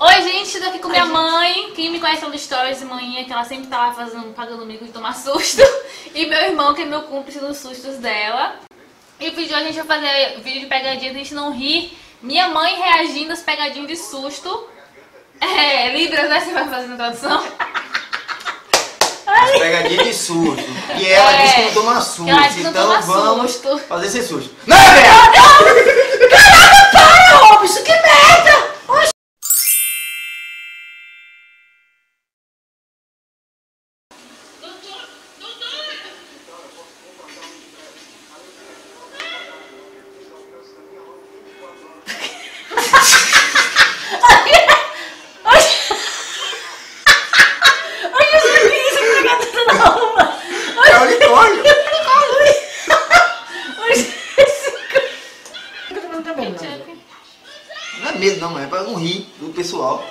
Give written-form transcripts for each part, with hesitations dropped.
Oi, gente, tô aqui com minha mãe. Quem me conhece é do Stories, manhinha, que ela sempre tá lá fazendo, pagando mico de tomar susto. E meu irmão, que é meu cúmplice nos sustos dela. E o vídeo de hoje a gente vai fazer vídeo de pegadinha, a gente não ri. Minha mãe reagindo às pegadinhas de susto. É, Libras, né? Você vai fazendo tradução? As pegadinhas de susto. E ela disse que não toma susto. Ela disse que não toma susto. Então vamos fazer esse susto. Não, velho! Caraca, para, Robson! Que merda! Não, é pra não rir do pessoal.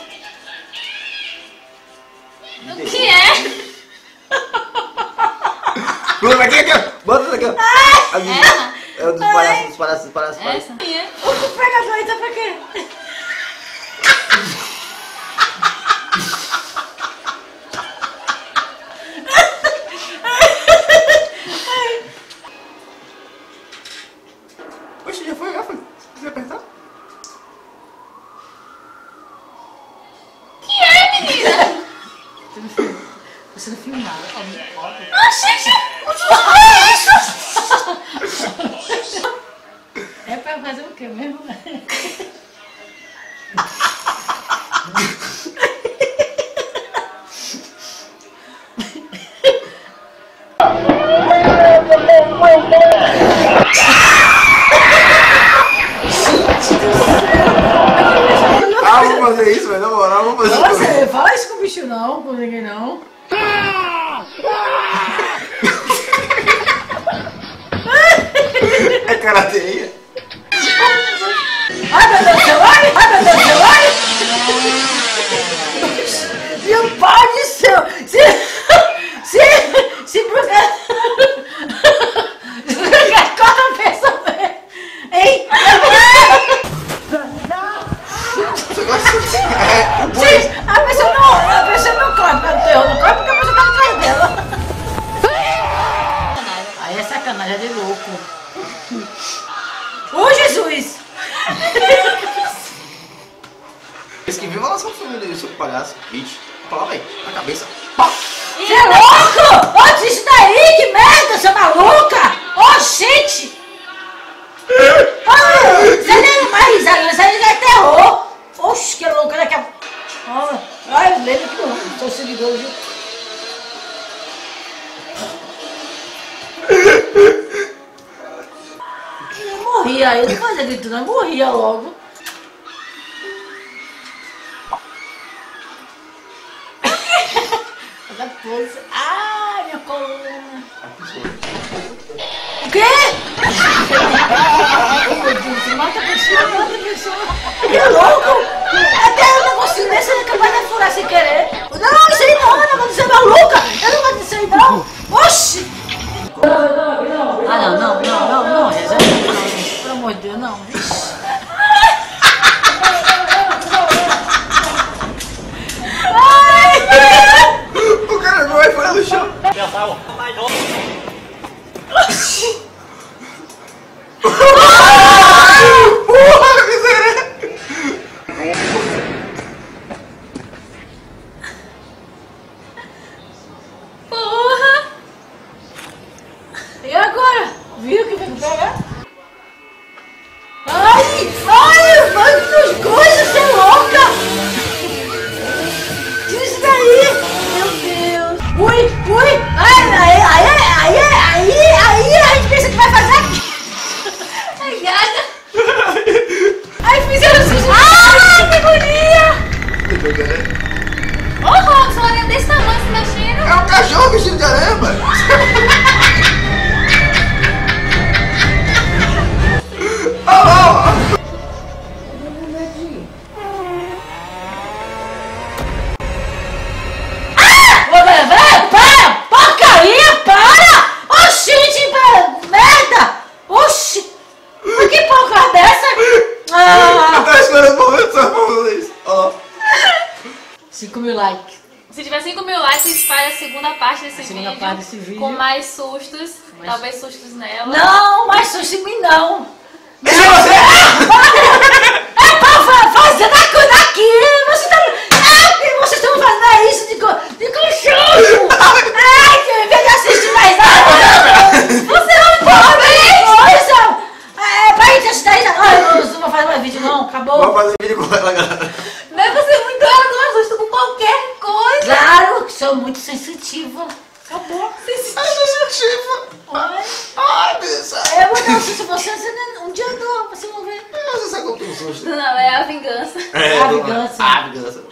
O que é? Bota aqui, bota aqui. É o dos palhaços. Essa? O pegador aí tá pra quê? Poxa, já foi. Você quiser apertar? Você não filmava, gente, o que é isso? É pra fazer o que mesmo? Ah, vamos fazer isso, velho, na moral, vamos fazer isso. Não fala isso com o bicho não, com ninguém não. É karateia? Ai, meu Deus do céu, ai! Ai, meu Deus do céu, ai! Meu pai do céu! Se brugar, corta a pessoa, hein? A pessoa não corta, porque a pessoa tá atrás dela. Aí é sacanagem de louco. Ô Jesus! Esse que viu a nossa família, seu palhaço, bicho, fala aí, na cabeça. Você é louco? Ó, isso daí, que merda, você é maluca? Ó, gente! Você nem mais risada, isso aí é terror! Oxe, que louca daqui a. Ai, eu lembro que não, tô seguidor, viu? Eu não fazia de tudo, eu morria logo. Ai, minha coluna. O quê? Você mata a pessoa, Que louco! Até eu não consigo nem ser capaz de furar sem querer. Não, isso aí não, eu não vou dizer maluca. Eu não vou dizer isso aí não. Oxi! Ah, não. Meu Deus, não. O cara não vai fora do chão. Porra, miséria. 5.000 likes. Se tiver 5.000 likes, a gente faz a segunda parte desse vídeo. Com mais sustos. Mais... Talvez sustos nela. Não, mais sustos em mim não. Mas... É pra fazer da coisa aqui. Vocês estão fazendo isso de cachorro. Ai, que em vez de assistir mais nada. Você não pode. Coisa. É pra gente assistir aí. Não, eu não vou fazer mais vídeo não. Acabou. Vou fazer vídeo com ela, galera. Mas você é muito assusta com qualquer coisa. Claro, que sou muito sensitiva. Acabou. Sensitiva. Ai, ai, bicha. Eu vou dar um susto em você, um dia eu dou, você não vê. Não, você sabe como que eu susto. Não, é a vingança. É a vingança.